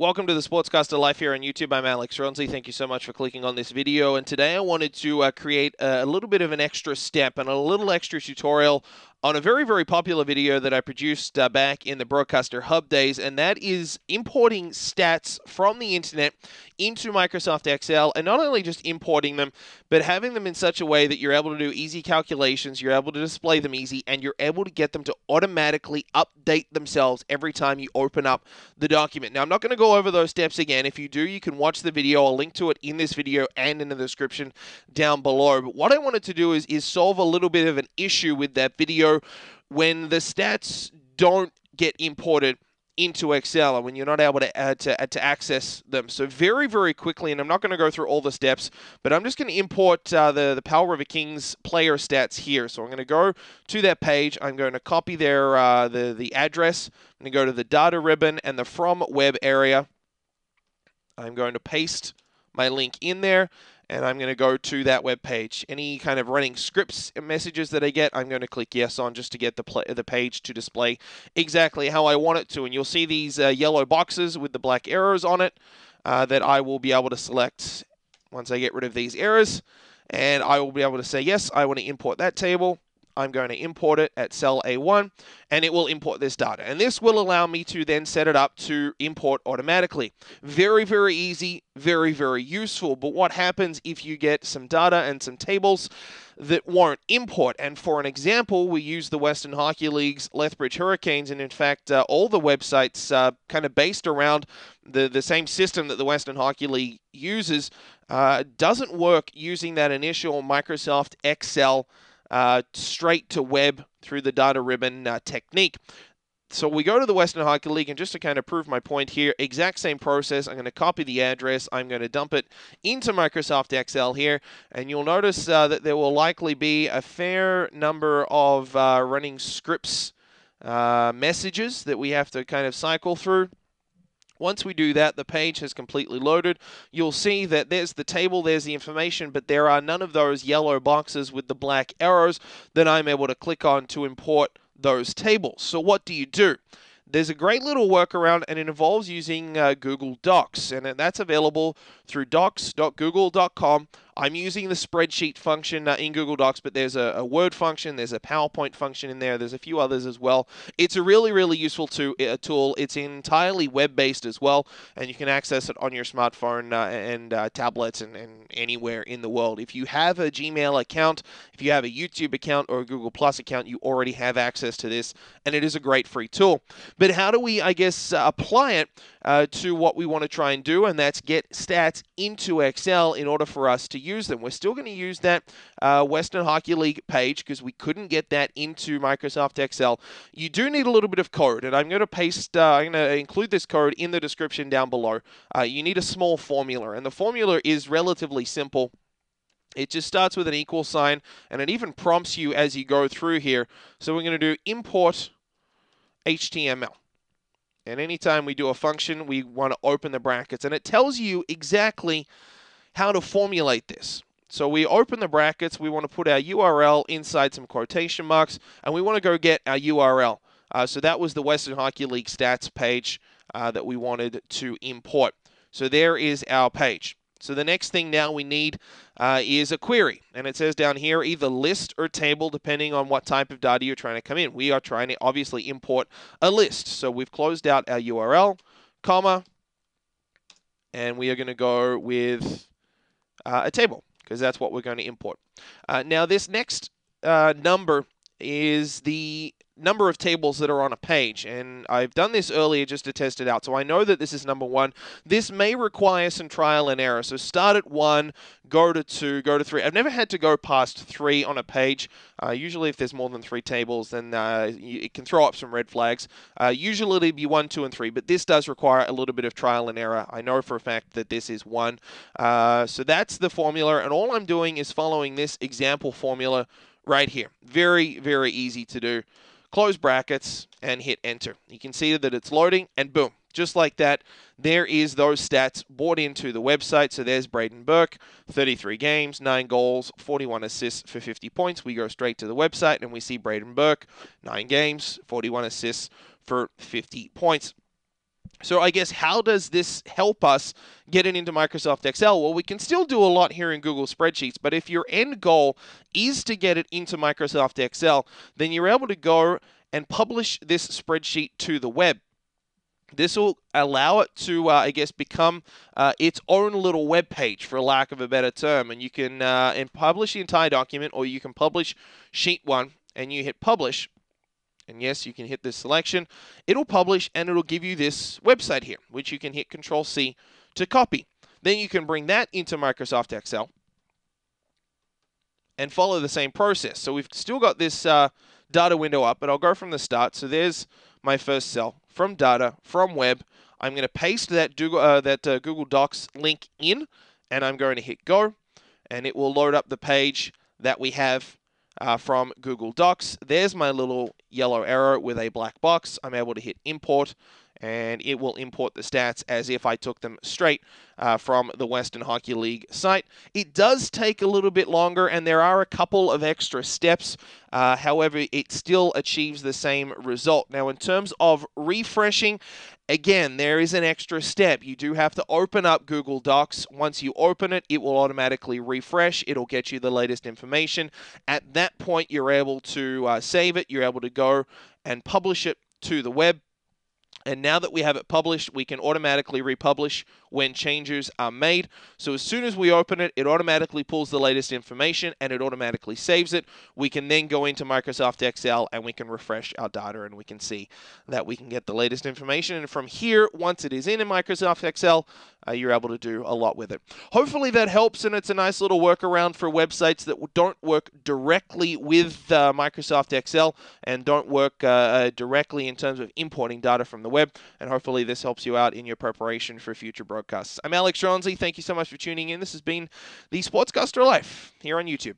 Welcome to the Sportscaster Life here on YouTube. I'm Alex Ronzi. Thank you so much for clicking on this video. And today I wanted to create a little bit of an extra step and a little extra tutorial on a very, very popular video that I produced back in the Broadcaster Hub days, and that is importing stats from the internet into Microsoft Excel, and not only just importing them, but having them in such a way that you're able to do easy calculations, you're able to display them easy, and you're able to get them to automatically update themselves every time you open up the document. Now, I'm not going to go over those steps again. If you do, you can watch the video. I'll link to it in this video and in the description down below. But what I wanted to do is solve a little bit of an issue with that video when the stats don't get imported into Excel and when you're not able to access them. So very, very quickly, and I'm not going to go through all the steps, but I'm just going to import the Powell River Kings player stats here. So I'm going to go to that page. I'm going to copy their the address. I'm going to go to the data ribbon and the from web area. I'm going to paste my link in there, and I'm going to go to that web page. Any kind of running scripts and messages that I get, I'm going to click yes on just to get the page to display exactly how I want it to. And you'll see these yellow boxes with the black arrows on it that I will be able to select once I get rid of these errors. And I will be able to say, yes, I want to import that table. I'm going to import it at cell A1, and it will import this data. And this will allow me to then set it up to import automatically. Very, very easy, very, very useful. But what happens if you get some data and some tables that won't import? And for an example, we use the Western Hockey League's Lethbridge Hurricanes, and in fact, all the websites kind of based around the same system that the Western Hockey League uses doesn't work using that initial Microsoft Excel straight to web through the data ribbon technique. So we go to the Western Hockey League, and just to kind of prove my point here, exact same process. I'm going to copy the address. I'm going to dump it into Microsoft Excel here, and you'll notice that there will likely be a fair number of running scripts messages that we have to kind of cycle through. Once we do that, the page has completely loaded. You'll see that there's the table, there's the information, but there are none of those yellow boxes with the black arrows that I'm able to click on to import those tables. So what do you do? There's a great little workaround, and it involves using Google Docs, and that's available through docs.google.com. I'm using the spreadsheet function in Google Docs, but there's a Word function, there's a PowerPoint function in there, there's a few others as well. It's a really, really useful tool. It's entirely web-based as well, and you can access it on your smartphone and tablets and anywhere in the world. If you have a Gmail account, if you have a YouTube account or a Google Plus account, you already have access to this, and it is a great free tool. But how do we, I guess, apply it to what we want to try and do, and that's get stats into Excel in order for us to use them? We're still going to use that Western Hockey League page because we couldn't get that into Microsoft Excel. You do need a little bit of code, and I'm going to paste, I'm going to include this code in the description down below. You need a small formula, and the formula is relatively simple. It just starts with an equal sign, and it even prompts you as you go through here. So we're going to do import HTML. And anytime we do a function, we want to open the brackets, and it tells you exactly how to formulate this. So we open the brackets, we want to put our URL inside some quotation marks, and we want to go get our URL. So that was the Western Hockey League stats page that we wanted to import. So there is our page. So the next thing now we need is a query. And it says down here, either list or table, depending on what type of data you're trying to come in. We are trying to obviously import a list. So we've closed out our URL, comma, and we are going to go with a table, because that's what we're going to import. Now, this next number is the number of tables that are on a page, and I've done this earlier just to test it out, so I know that this is number one. This may require some trial and error, so start at 1, go to 2, go to 3. I've never had to go past 3 on a page. Usually if there's more than 3 tables, then it can throw up some red flags. Usually it'll be 1, 2, and 3, but this does require a little bit of trial and error. I know for a fact that this is 1. So that's the formula, and all I'm doing is following this example formula right here. Very, very easy to do. Close brackets and hit enter. You can see that it's loading, and boom, just like that, there is those stats brought into the website. So there's Braden Burke, 33 games, 9 goals, 41 assists for 50 points. We go straight to the website and we see Braden Burke, 9 games, 41 assists for 50 points. So I guess how does this help us getting into Microsoft Excel? Well, we can still do a lot here in Google Spreadsheets, but if your end goal is to get it into Microsoft Excel, then you're able to go and publish this spreadsheet to the web. This will allow it to, I guess, become its own little web page, for lack of a better term. And you can and publish the entire document, or you can publish sheet one, and you hit publish. And yes, you can hit this selection. It'll publish, and it'll give you this website here, which you can hit Control C to copy. Then you can bring that into Microsoft Excel and follow the same process. So we've still got this data window up, but I'll go from the start. So there's my first cell from data, from web. I'm going to paste that Google Docs link in, and I'm going to hit go, and it will load up the page that we have from Google Docs. There's my little yellow arrow with a black box. I'm able to hit import, and it will import the stats as if I took them straight from the Western Hockey League site. It does take a little bit longer, and there are a couple of extra steps. However, it still achieves the same result. Now, in terms of refreshing, again, there is an extra step. You do have to open up Google Docs. Once you open it, it will automatically refresh. It'll get you the latest information. At that point, you're able to save it. You're able to go and publish it to the web. And now that we have it published, we can automatically republish when changes are made. So as soon as we open it, it automatically pulls the latest information and it automatically saves it. We can then go into Microsoft Excel and we can refresh our data and we can see that we can get the latest information. And from here, once it is in Microsoft Excel, you're able to do a lot with it. Hopefully that helps, and it's a nice little workaround for websites that don't work directly with Microsoft Excel and don't work directly in terms of importing data from the web. And hopefully this helps you out in your preparation for future broadcasts. I'm Alex Ronzi. Thank you so much for tuning in. This has been the Sportscaster Life here on YouTube.